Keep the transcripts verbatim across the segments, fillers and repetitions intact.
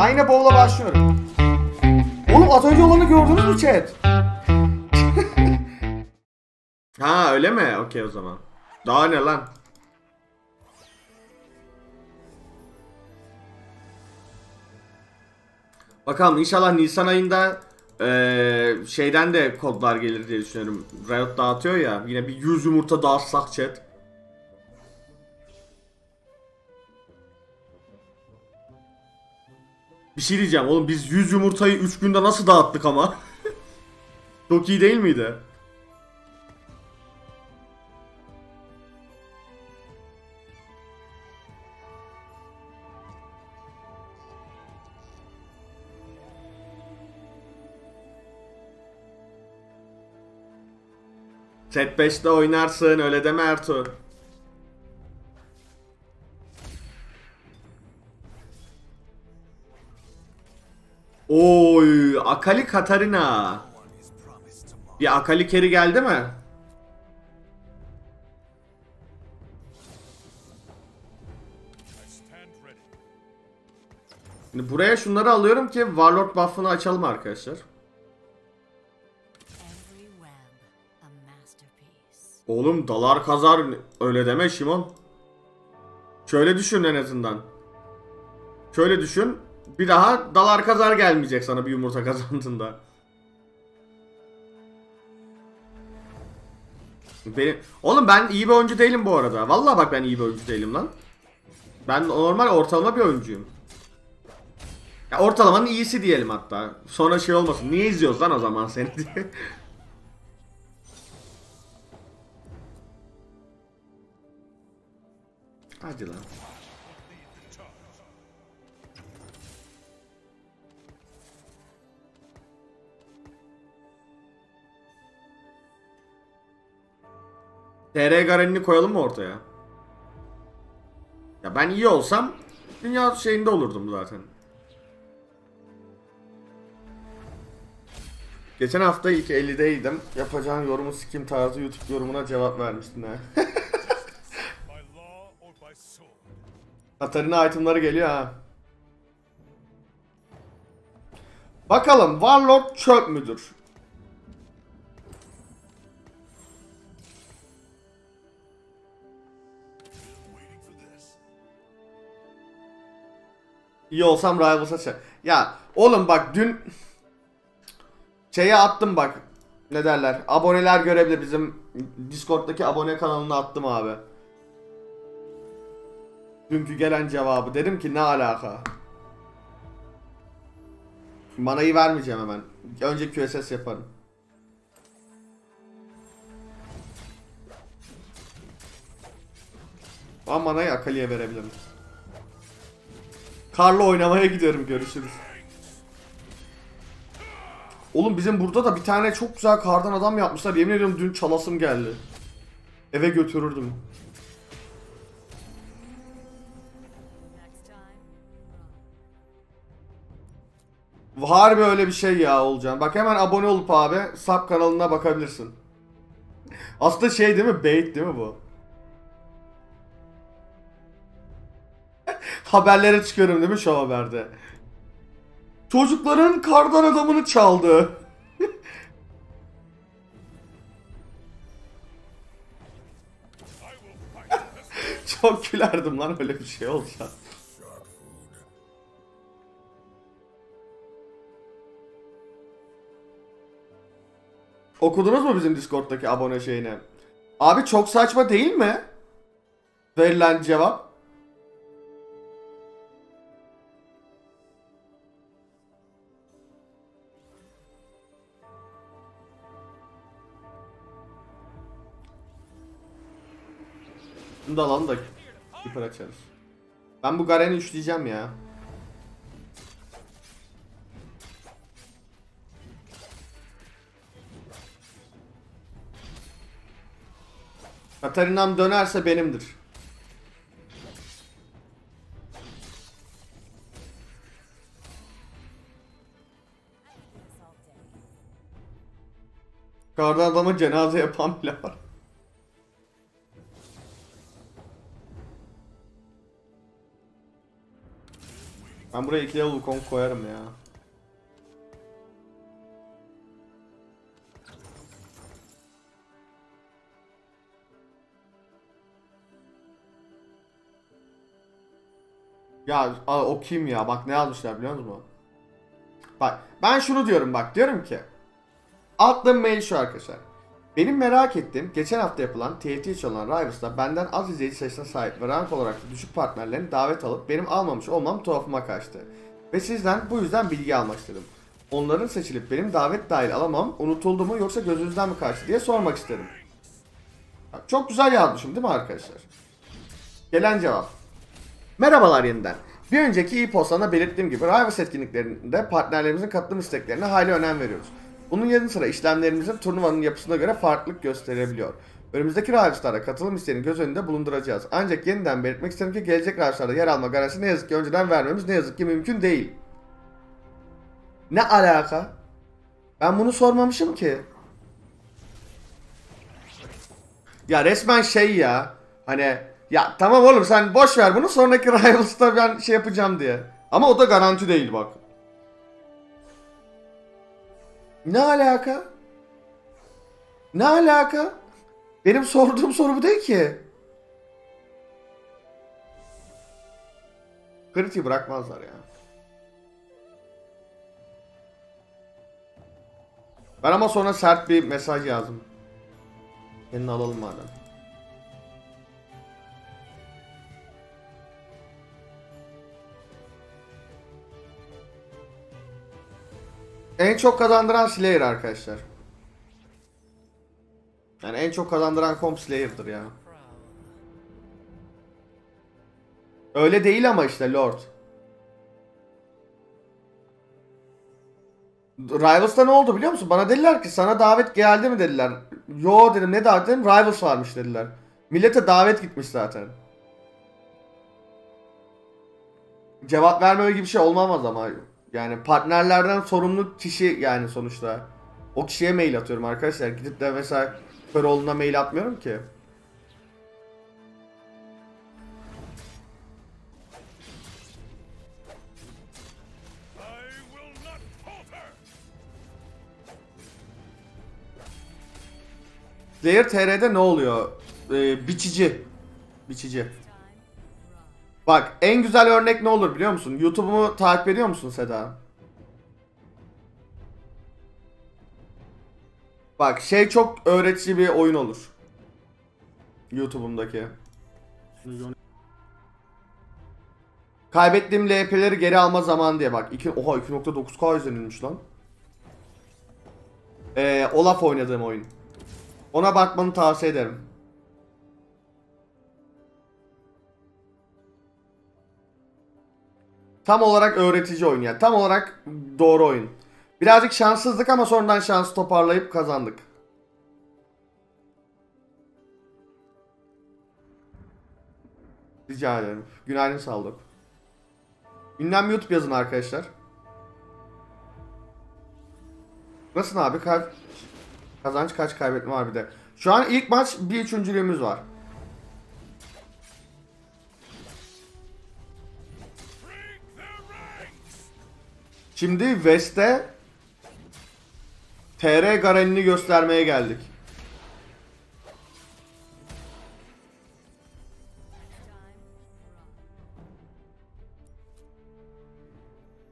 Ben yine bowl'a başlıyorum. Oğlum az önce olanı gördünüz mü chat? Ha öyle mi? Okey o zaman. Daha ne lan? Bakalım inşallah Nisan ayında ee, şeyden de kodlar gelir diye düşünüyorum. Riot dağıtıyor ya. Yine bir yüz yumurta dağıtsak chat. Bir şey diyeceğim oğlum, biz yüz yumurtayı üç günde nasıl dağıttık ama? Çok iyi değil miydi? Set beşte oynarsın, öyle deme Ertuğ. Oy, Akali Katarina. Bir Akali carry geldi mi? Şimdi buraya şunları alıyorum ki Warlord buff'ını açalım arkadaşlar. Oğlum dalar kazar, öyle deme Simon. Şöyle düşün en azından. Şöyle düşün. Bir daha dalar kazar gelmeyecek sana bir yumurta kazandığında. Benim... Oğlum ben iyi bir oyuncu değilim bu arada. Vallahi bak ben iyi bir oyuncu değilim lan. Ben normal ortalama bir oyuncuyum. Ya ortalamanın iyisi diyelim hatta. Sonra şey olmasın. Niye izliyoruz lan o zaman seni diye. Hadi lan. T R Garen'ini koyalım mı ortaya? Ya ben iyi olsam dünya şeyinde olurdum zaten. Geçen hafta ilk ellideydim. Yapacağın yorumu sikim tarzı YouTube yorumuna cevap vermiştin ha. Katarina itemları geliyor ha. Bakalım Warlord çöp müdür? İyi olsam Rivals'a şey. Ya oğlum bak dün şeye attım bak. Ne derler? Aboneler görebilir, bizim Discord'daki abone kanalına attım abi. Dünkü gelen cevabı dedim ki ne alaka? Manayı vermeyeceğim hemen. Önce Q S S yaparım. Ben manayı Akali'ye verebilirim. Karla oynamaya gidiyorum, görüşürüz. Oğlum bizim burada da bir tane çok güzel kardan adam yapmışlar. Yemin ediyorum dün çalasım geldi. Eve götürürdüm. Harbi öyle bir şey ya olacağım. Bak hemen abone olup abi sub kanalına bakabilirsin. Aslında şey değil mi? Bait değil mi bu? Haberlere çıkıyorum değil mi şu haberde? Çocukların kardan adamını çaldı. Çok gülerdim lan öyle bir şey olacak. Okudunuz mu bizim Discord'daki abone şeyini? Abi çok saçma değil mi? Verilen cevap. Bunu da alalım da hiper açarız. Ben bu Garen'i üçleyeceğim ya. Katarina'm dönerse benimdir. Kardan adamı cenaze yapan bile var. Ben buraya iki level Wukong koyarım ya. Ya o kim ya? Bak ne yazmışlar biliyor musun? Bak ben şunu diyorum bak. Diyorum ki attığım mail şu arkadaşlar. Benim merak ettiğim geçen hafta yapılan T F T olan Rivals'da benden az izleyici sayısına sahip ve rank olarak da düşük partnerlerin davet alıp benim almamış olmam tuhafıma kaçtı. Ve sizden bu yüzden bilgi almak istedim. Onların seçilip benim davet dahil alamam unutuldu mu yoksa gözünüzden mi kaçtı diye sormak istedim. Bak, çok güzel yazmışım değil mi arkadaşlar? Gelen cevap. Merhabalar yeniden. Bir önceki e-postamda belirttiğim gibi Rivals etkinliklerinde partnerlerimizin katılım isteklerine hayli önem veriyoruz. Bunun yanı sıra işlemlerimizin turnuvanın yapısına göre farklılık gösterebiliyor. Önümüzdeki Rivals'lara katılım isteğini göz önünde bulunduracağız. Ancak yeniden belirtmek isterim ki gelecek Rivals'larda yer alma garantisi ne yazık ki önceden vermemiz ne yazık ki mümkün değil. Ne alaka? Ben bunu sormamışım ki. Ya resmen şey ya. Hani ya tamam oğlum sen boş ver bunu sonraki Rivals'ta ben şey yapacağım diye. Ama o da garanti değil bak. Ne alaka? Ne alaka? Benim sorduğum soru bu değil ki. Kritiği bırakmazlar ya. Ben ama sonra sert bir mesaj yazdım. Kendini alalım madem. En çok kazandıran Slayer arkadaşlar. Yani en çok kazandıran komp Slayer'dır ya. Öyle değil ama işte Lord. Rivals'ta ne oldu biliyor musun? Bana dediler ki sana davet geldi mi dediler. Yo dedim ne davet dedim Rivals varmış dediler. Millete davet gitmiş zaten. Cevap vermeme gibi bir şey olmamaz ama. Yani partnerlerden sorumlu kişi yani sonuçta. O kişiye mail atıyorum arkadaşlar. Gidip de mesela Köroğlu'na mail atmıyorum ki. Slayer T R'de ne oluyor? Ee, biçici. Biçici. Bak en güzel örnek ne olur biliyor musun? YouTube'umu takip ediyor musun Seda? Bak şey çok öğretici bir oyun olur. YouTube'umdaki. Kaybettiğim L P'leri geri alma zamanı diye bak. iki, oha iki nokta dokuz K izlenilmiş lan. Ee, Olaf oynadığım oyun. Ona bakmanı tavsiye ederim. Tam olarak öğretici oyun ya. Tam olarak doğru oyun. Birazcık şanssızlık ama sonradan şansı toparlayıp kazandık. Rica ederim. Günaydın sağlık. Ünlem YouTube yazın arkadaşlar. Nasılsın abi? Ka Kazanç kaç kaybetme var bir de. Şu an ilk maç bir üçüncülüğümüz var. Şimdi West'e T R Garen'ini göstermeye geldik.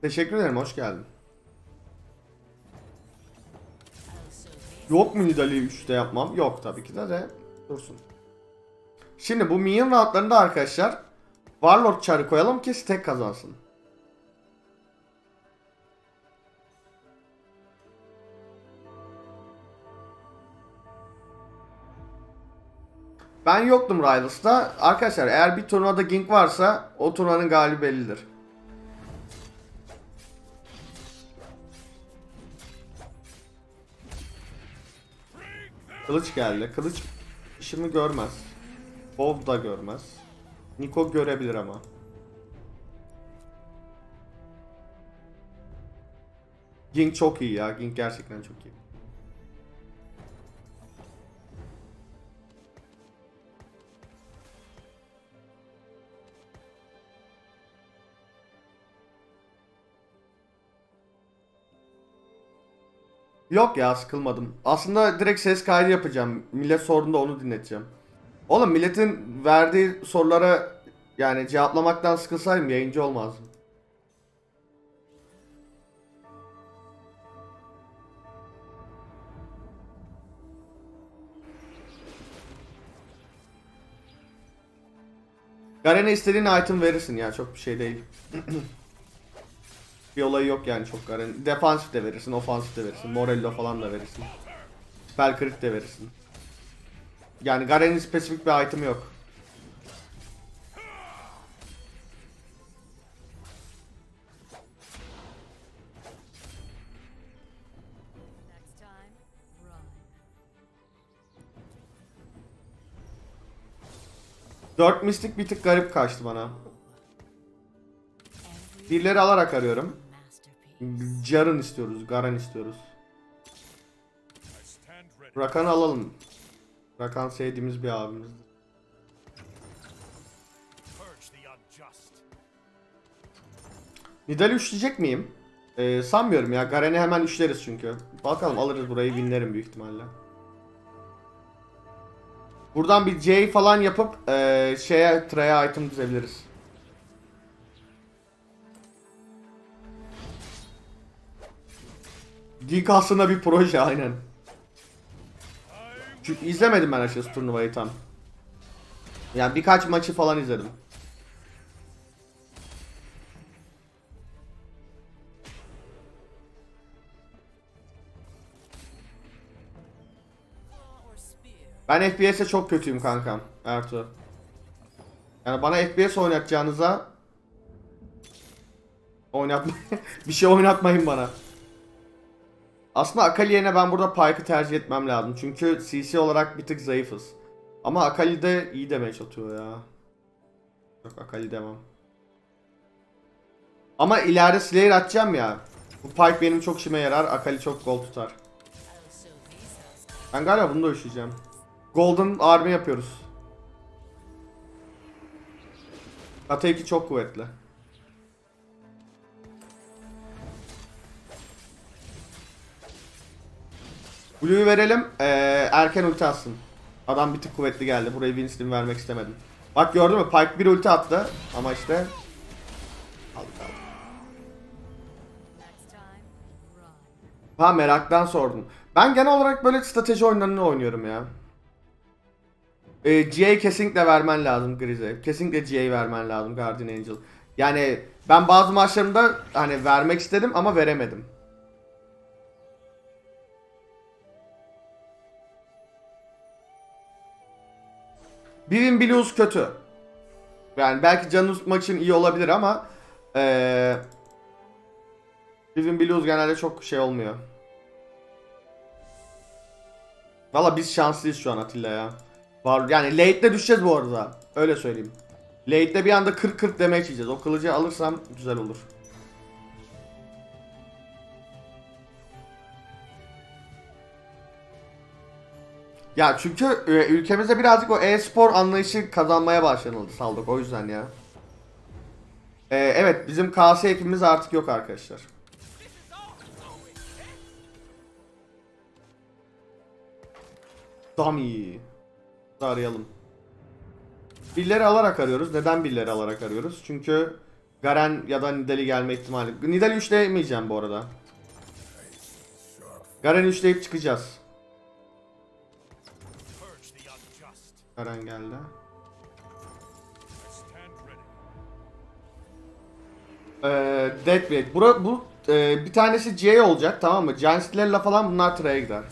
Teşekkür ederim, hoş geldin. Yok mu Nidalee'yi üçte yapmam? Yok tabii ki de de dursun. Şimdi bu minyon rahatlarında arkadaşlar Warlord çarı koyalım ki stack kazansın. Ben yoktum Rivals'ta. Arkadaşlar eğer bir turnuvada Gink varsa o turnuvanın galibi bellidir. Kılıç geldi. Kılıç işimi görmez. Bob da görmez. Niko görebilir ama. Gink çok iyi ya. Gink gerçekten çok iyi. Yok ya, sıkılmadım. Aslında direkt ses kaydı yapacağım. Millet sorduğunda onu dinleteceğim. Oğlum milletin verdiği sorulara yani cevaplamaktan sıkılsaydım yayıncı olmazdım. Garen'e istediğin item verirsin ya, çok bir şey değil. Bir olayı yok yani çok Garen. Defansif de verirsin, ofansif de verirsin, Morello falan da verirsin. Spell crit de verirsin. Yani Garen'in spesifik bir item'ı yok. dört mistik bir tık garip kaçtı bana. Dilleri alarak arıyorum. Garen istiyoruz, Garen istiyoruz. Rakan'ı alalım. Rakan sevdiğimiz bir abimizdir. Nidalee üçleyecek miyim? Ee, sanmıyorum ya. Garen'i hemen üçleriz çünkü. Bakalım alırız burayı, winlerim büyük ihtimalle. Buradan bir J falan yapıp e, şeye Trey'e item düzebiliriz. Gink aslında bir proje aynen. Çünkü izlemedim ben açıkçası turnuvayı tam. Yani birkaç maçı falan izledim. Ben F P S'e çok kötüyüm kankam Ertuğ. Yani bana F P S oynatacağınıza oynatmayın. Bir şey oynatmayın bana. Aslında Akali yerine ben burada Pyke'ı tercih etmem lazım. Çünkü C C olarak bir tık zayıfız. Ama Akali de iyi damage atıyor ya. Yok, Akali demem. Ama ileride Slayer atacağım ya. Bu Pyke benim çok işime yarar. Akali çok gol tutar. Ben galiba bunu da üşüyeceğim. Golden Army yapıyoruz. Kata iki çok kuvvetli. Blue'yu verelim, ee, erken ulti atsın. Adam bir tık kuvvetli geldi, burayı Winston vermek istemedim. Bak gördün mü, Pyke bir ulti attı ama işte aldık aldık. Ha, meraktan sordum. Ben genel olarak böyle strateji oyunlarını oynuyorum ya. Ee, G A'yı kesinlikle vermen lazım Grize. Kesinlikle G A'yı vermen lazım Guardian Angel. Yani ben bazı maçlarımda hani vermek istedim ama veremedim. Bivin Blues kötü. Yani belki canını tutmak için iyi olabilir ama ee, Bivin Blues genelde çok şey olmuyor. Valla biz şanslıyız şu an Atilla ya. Yani late'de düşeceğiz bu arada. Öyle söyleyeyim. Late'de bir anda kırk kırk damage yiyeceğiz. O kılıcı alırsam güzel olur. Ya çünkü ülkemizde birazcık o e-spor anlayışı kazanmaya başlanıldı saldık, o yüzden ya. Ee, evet, bizim K S ekibimiz artık yok arkadaşlar. Dummy. Arayalım. Birileri alarak arıyoruz. Neden birileri alarak arıyoruz? Çünkü Garen ya da Nidalee gelme ihtimali. Nidalee üçleyemeyeceğim bu arada. Garen üçleyip çıkacağız. Garen geldi. Ee, Deathweight. Bura, bu e, bir tanesi C olacak, tamam mı? Giant Slayer'la falan bunlar Trey'e gider.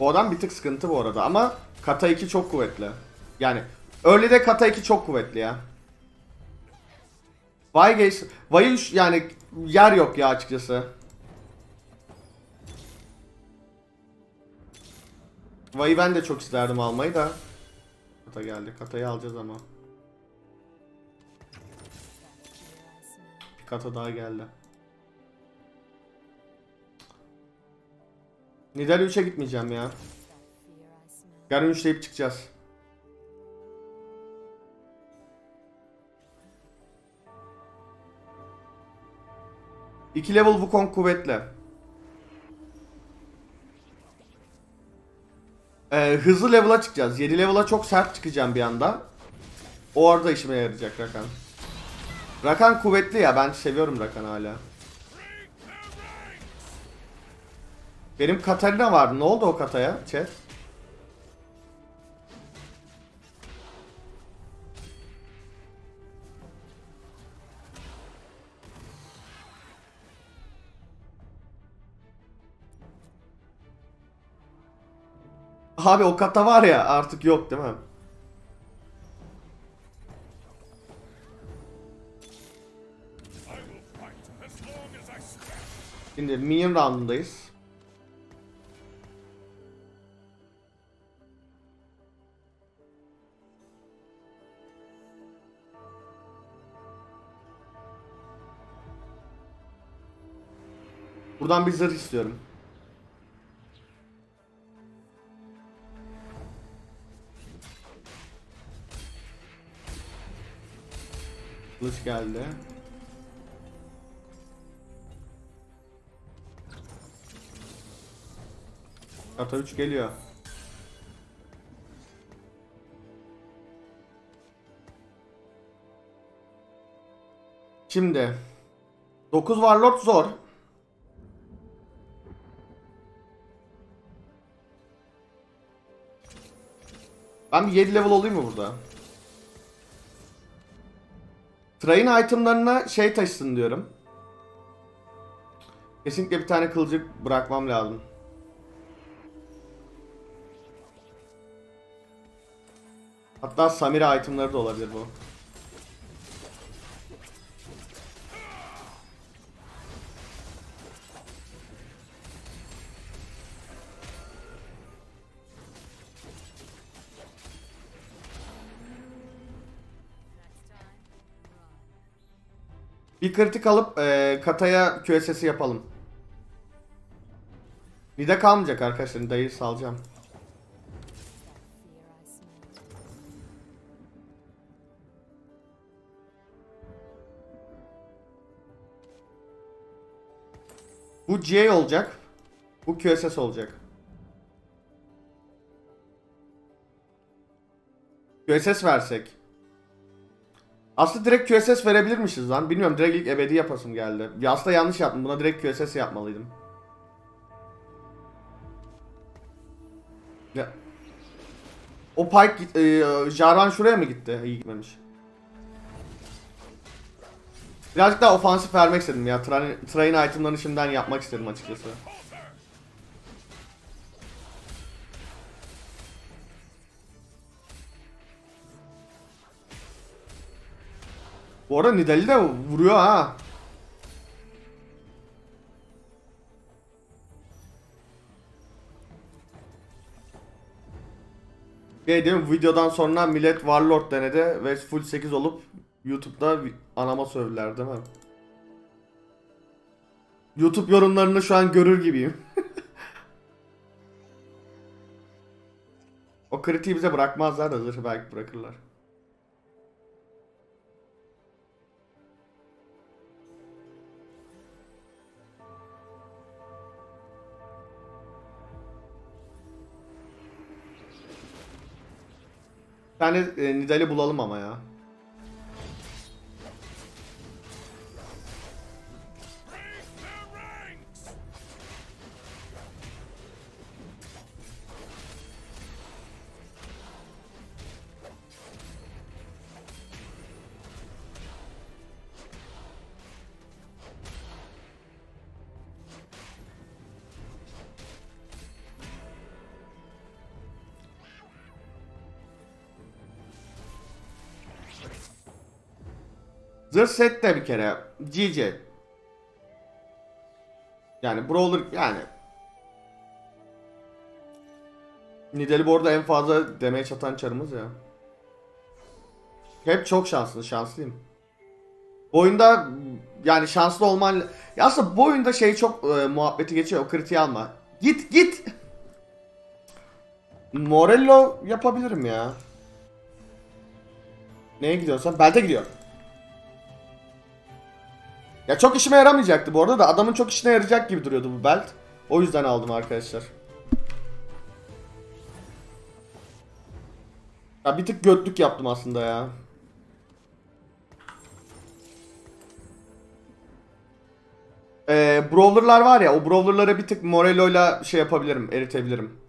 Bu adam bir tık sıkıntı bu arada ama Kata iki çok kuvvetli. Yani öyle de Kata iki çok kuvvetli ya. Vaygeç, Vayuş yani yer yok ya açıkçası. Vay'ı ben de çok isterdim almayı da. Kata geldi. Kata'yı alacağız ama. Bir Kata daha geldi. Nidalee üçe gitmeyeceğim ya. Garen üçleyip çıkacağız. iki level Wukong kuvvetli. Ee, hızlı level'a çıkacağız. yedi level'a çok sert çıkacağım bir anda. O arada işime yarayacak Rakan. Rakan kuvvetli ya. Ben seviyorum Rakan hala. Benim Katarina vardı. Ne oldu o Kata'ya? Chat. Abi o Kata var ya, artık yok değil mi? Şimdi minion round'dayız. Buradan bir zırh istiyorum. Kılıç geldi. Kartal üç geliyor. Şimdi dokuz Warlord zor. Ben bir yedi level olayım mı burada? Train itemlarına şey taşısın diyorum. Kesinlikle bir tane kılıcı bırakmam lazım. Hatta Samira itemları da olabilir bu. Bir kritik alıp e, Kata'ya Q S S'i yapalım. Nida kalmayacak arkadaşlar. Nida'yı salacağım. Bu G olacak. Bu Q S S olacak. Q S S versek. Aslında direkt Q S S verebilirmişiz lan. Bilmiyorum, direkt ilk ebedi yapasım geldi. Ya aslında yanlış yaptım. Buna direkt Q S S yapmalıydım. Ya. O Pyke, e, Jarvan şuraya mı gitti? İyi gitmemiş. Birazcık daha ofansif vermek istedim ya. Train, train itemlarını şimdiden yapmak istedim açıkçası. Bu arada Nidalee de vuruyor ha. Şey değil mi? Videodan sonra millet Warlord denedi ve full sekiz olup YouTube'da anama sövdüler değil mi? YouTube yorumlarını şu an görür gibiyim. O kritiği bize bırakmazlar da zırhı belki bırakırlar. Bir tane e, Nidalee bulalım ama ya. Zırh set de bir kere G G. Yani brawler yani. Nidalee bu arada en fazla damage atan çarımız ya. Hep çok şanslı, şanslıyım. Bu oyunda yani şanslı olman... Ya aslında bu oyunda şey çok e, muhabbeti geçiyor, o kritiği alma. Git git! Morello yapabilirim ya. Neye gidiyorsan? Belde gidiyor. Ya çok işime yaramayacaktı bu arada da adamın çok işine yarayacak gibi duruyordu bu belt. O yüzden aldım arkadaşlar. Ya bir tık götlük yaptım aslında ya. Ee, brawler'lar var ya, o brawler'lara bir tık Morello'yla şey yapabilirim, eritebilirim.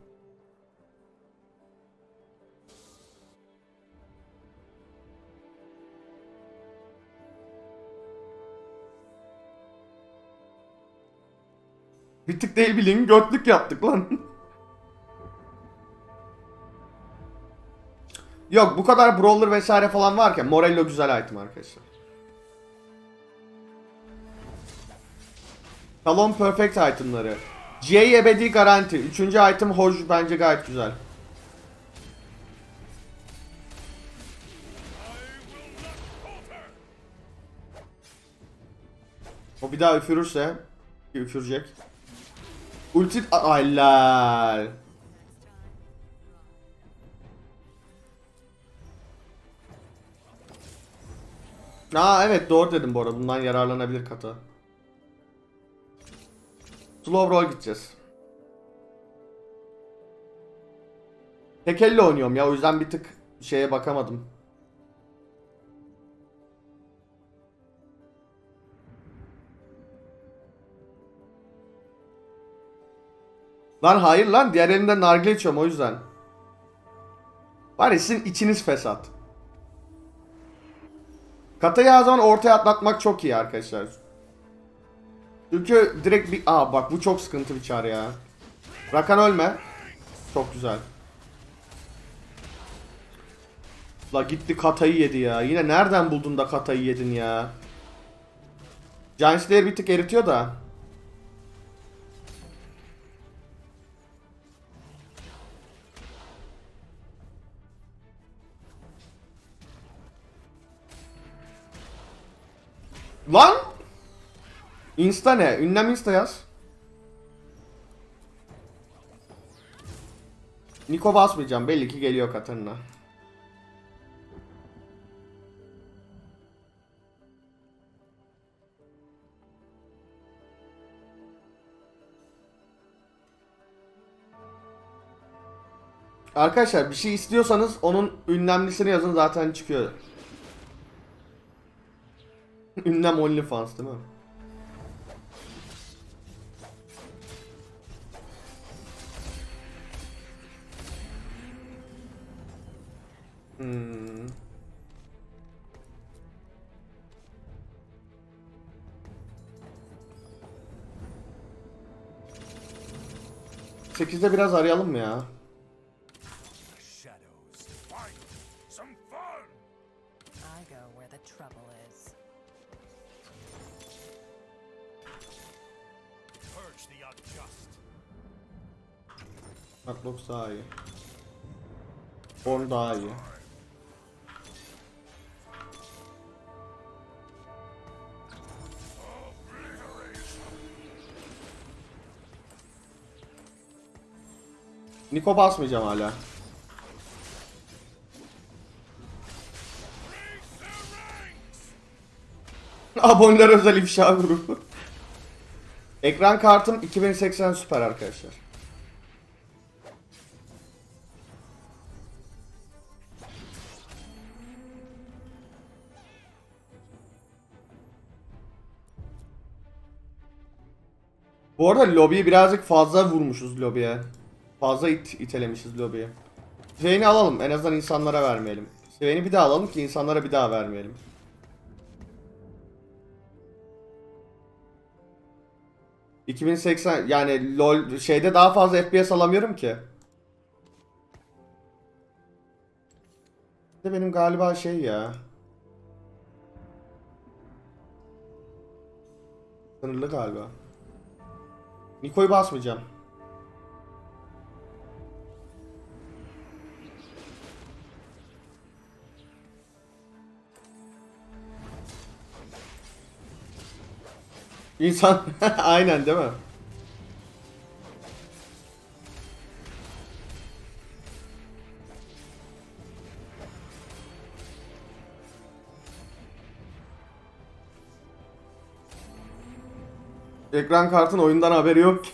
Bir tık değil bilin, götlük yaptık lan. Yok, bu kadar brawler vesaire falan varken Morello güzel item arkadaşlar. Talon perfect itemları. J ebedi garanti. Üçüncü item Hoj bence gayet güzel. O bir daha üfürürse, üfürecek. Ulti aylar. Aa evet, doğru dedim bu arada. Bundan yararlanabilir Kata. Slow roll gideceğiz. Tek elle oynuyorum ya, o yüzden bir tık şeye bakamadım. Lan hayır lan, diğer elimde nargile içiyorum o yüzden. Var ya, sizin içiniz fesat. Katayı her zaman ortaya atlatmak çok iyi arkadaşlar. Çünkü direkt bir... Aa bak, bu çok sıkıntı bir çare ya. Rakan ölme. Çok güzel. La gitti Katayı yedi ya. Yine nereden buldun da Katayı yedin ya. Giant Slayer bir tık eritiyor da. Lan! Insta ne? Ünlem insta yaz. Niko basmayacağım. Belli ki geliyor Katarina. Arkadaşlar bir şey istiyorsanız onun ünlemlisini yazın, zaten çıkıyor. Ünlem OnlyFans değil mi? Hmm. sekizde biraz arayalım mı ya? Atlox daha iyi. Born daha iyi. Niko basmayacağım hala. Aboneler özel ifşa grubu. Ekran kartım iki bin seksen süper arkadaşlar. Bu arada lobiyi birazcık fazla vurmuşuz lobiye. Fazla it itelemişiz lobiyi. Şeyini alalım, en azından insanlara vermeyelim. Şeyini bir daha alalım ki insanlara bir daha vermeyelim. iki bin seksen yani LoL şeyde daha fazla F P S alamıyorum ki. De benim galiba şey ya. Sınırlı galiba. Niko'yu basmayacağım. İnsan aynen değil mi? Ekran kartın oyundan haberi yok ki.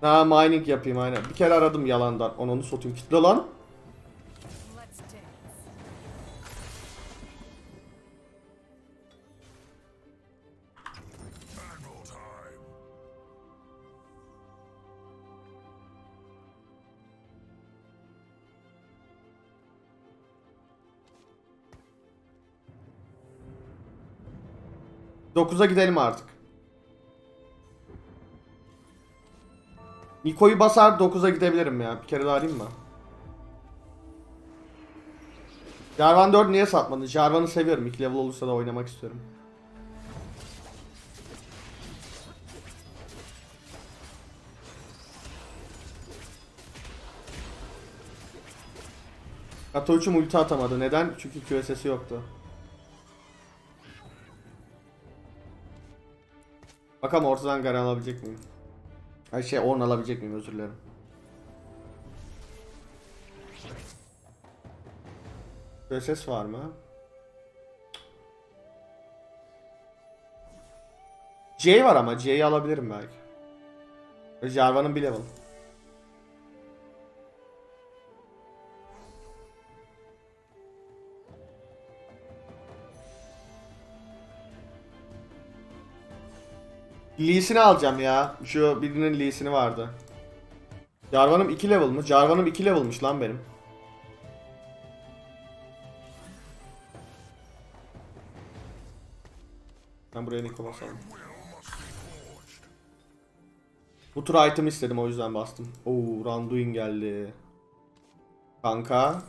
Ha, mining yapayım aynen. Bir kere aradım yalandan. Onu onu satayım. Kitle lan. dokuza gidelim artık. Niko'yu basar dokuza gidebilirim ya. Bir kere daha arayayım mı? Jarvan dört niye satmadın? Jarvan'ı seviyorum. iki level olursa da oynamak istiyorum. Kato üçüm ulti atamadı. Neden? Çünkü Q S S'i yoktu. Bakalım ortadan Garen alabilecek miyim? Ay şey Orn alabilecek miyim, özür dilerim. Ses var mı? J var ama J'yi alabilirim belki. Jarvan'ın bir level. Lee Sin'i alacağım ya. Şu birinin Lee Sin'i vardı. Jarvan'ım iki level mı? Jarvan'ım iki level'mış lan benim. Ben buraya Niko basalım. Bu tur item istedim, o yüzden bastım. Oo, Randuin geldi. Kanka.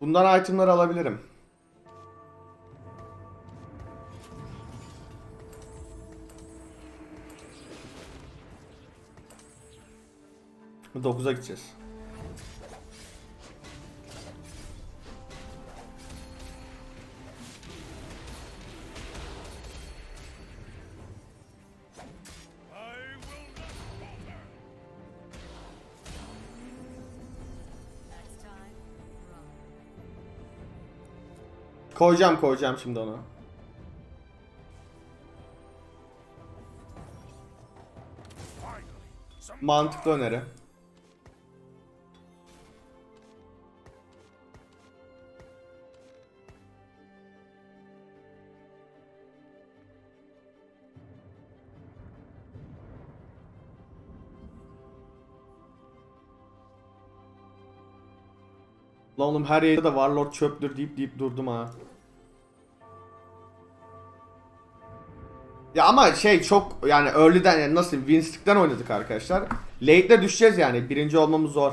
Bundan itemler alabilirim. dokuza gideceğiz. Koyacağım koyacağım şimdi onu. Mantıklı öneri. Lan oğlum her yerde de Warlord çöptür deyip deyip durdum ha. Ya ama şey çok yani early'den yani nasıl Winston'dan oynadık arkadaşlar. Late'de düşeceğiz yani. Birinci olmamız zor.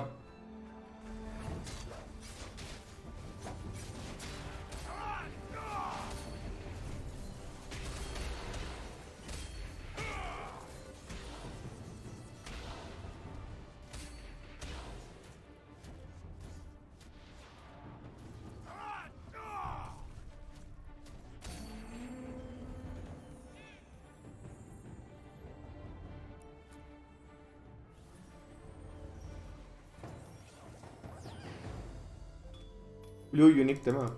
Blue unique değil mi?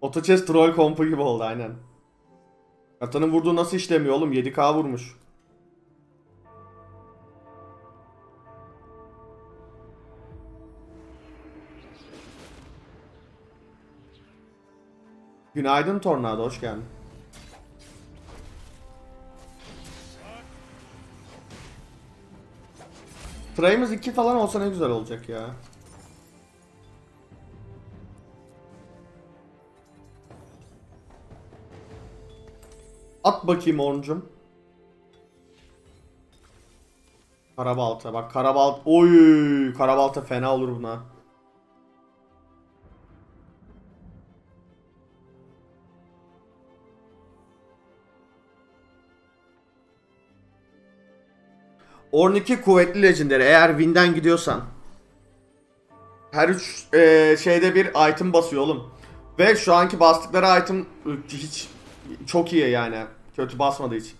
Otochess troll kompu gibi oldu aynen. Katanın vurduğu nasıl işlemiyor oğlum? yedi K vurmuş. Günaydın Tornado, hoş geldin. Tray'ımız iki falan olsa ne güzel olacak ya. At bakayım oruncum. Karabalta bak, karabalta. Oy, karabalta fena olur buna. on iki kuvvetli legendary eğer Win'den gidiyorsan. Her üç e, şeyde bir item basıyor oğlum. Ve şu anki bastıkları item hiç çok iyi yani. Kötü basmadığı için.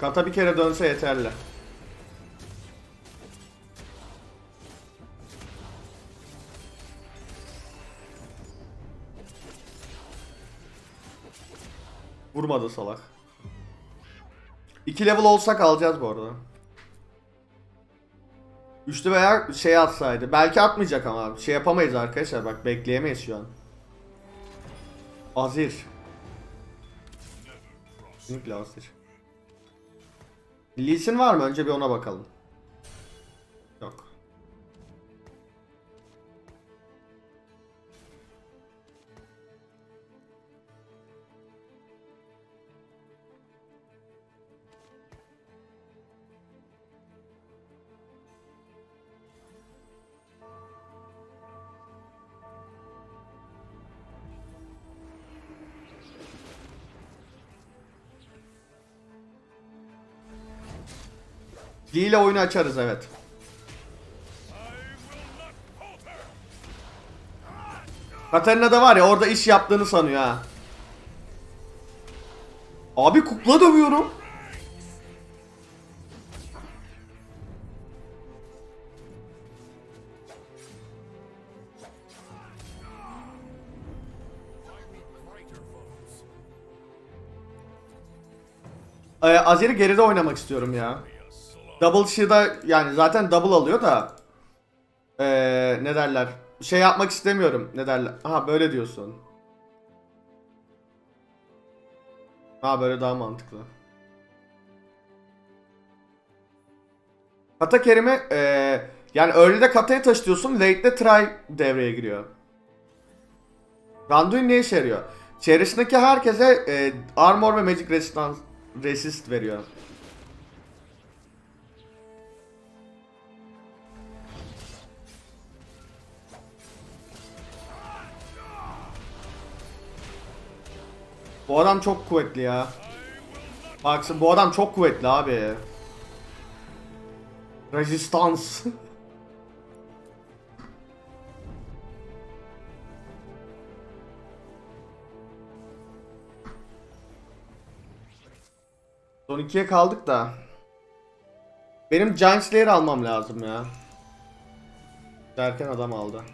Kata bir kere dönse yeterli. Vurmadı salak. iki level olsak alacağız bu arada. Üçlü veya şey atsaydı. Belki atmayacak ama şey yapamayız arkadaşlar. Bak bekleyemeyiz şu an. Azir. Kesinlikle Azir. Lee Sin var mı? Önce bir ona bakalım. Yok. Lee ile oyunu açarız evet. Katarina da var ya orada iş yaptığını sanıyor ha. Abi kukla dövüyorum. Ee, Azir'i geride oynamak istiyorum ya. Double shield'a yani zaten double alıyor da ee, ne derler şey yapmak istemiyorum ne derler aha böyle diyorsun ha böyle daha mantıklı. Kata kerime ee, yani early'de kataya taşıtıyorsun late'de try devreye giriyor. Randuin ne işe yarıyor? Çevresindeki herkese ee, armor ve magic resistance resist veriyor. Bu adam çok kuvvetli ya. Baksın bu adam çok kuvvetli abi. Resistans. Son ikiye kaldık da. Benim Giant Slayer almam lazım ya. Derken adam aldı.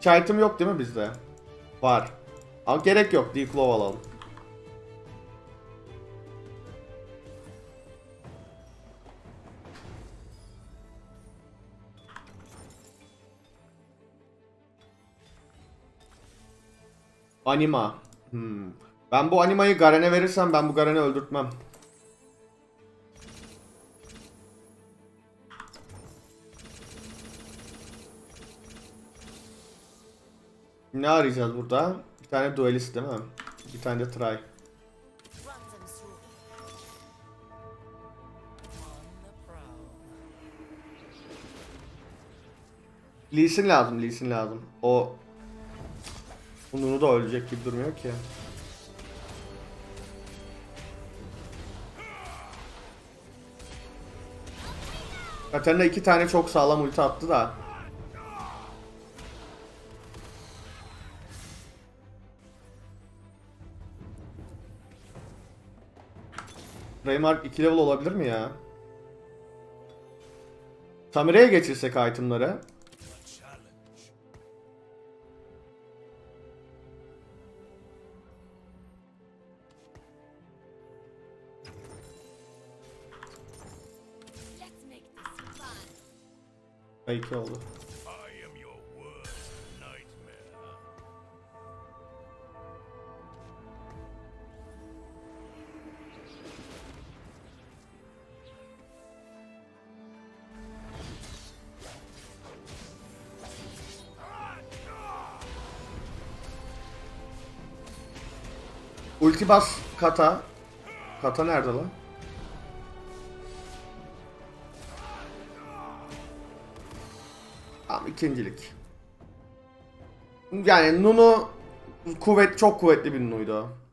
Çaytım yok değil mi bizde? Var. Ama gerek yok. D-Claw alalım. Anima. Hmm. Ben bu animayı Garen'e verirsem ben bu Garen'i öldürtmem. Ne arayacağız burada? Bir tane duelist değil mi? Bir tane de try. Lee Sin lazım, Lee Sin lazım. O... Nunu da ölecek gibi durmuyor ki. Katarina iki tane çok sağlam ulti attı da. Raymark iki level olabilir mi ya? Samira'ya geçirsek itemları. Pyke oldu. Ulti bas Kata. Kata nerede lan? Tamam ikincilik. Yani Nunu kuvvet çok kuvvetli bir Nunu'ydu.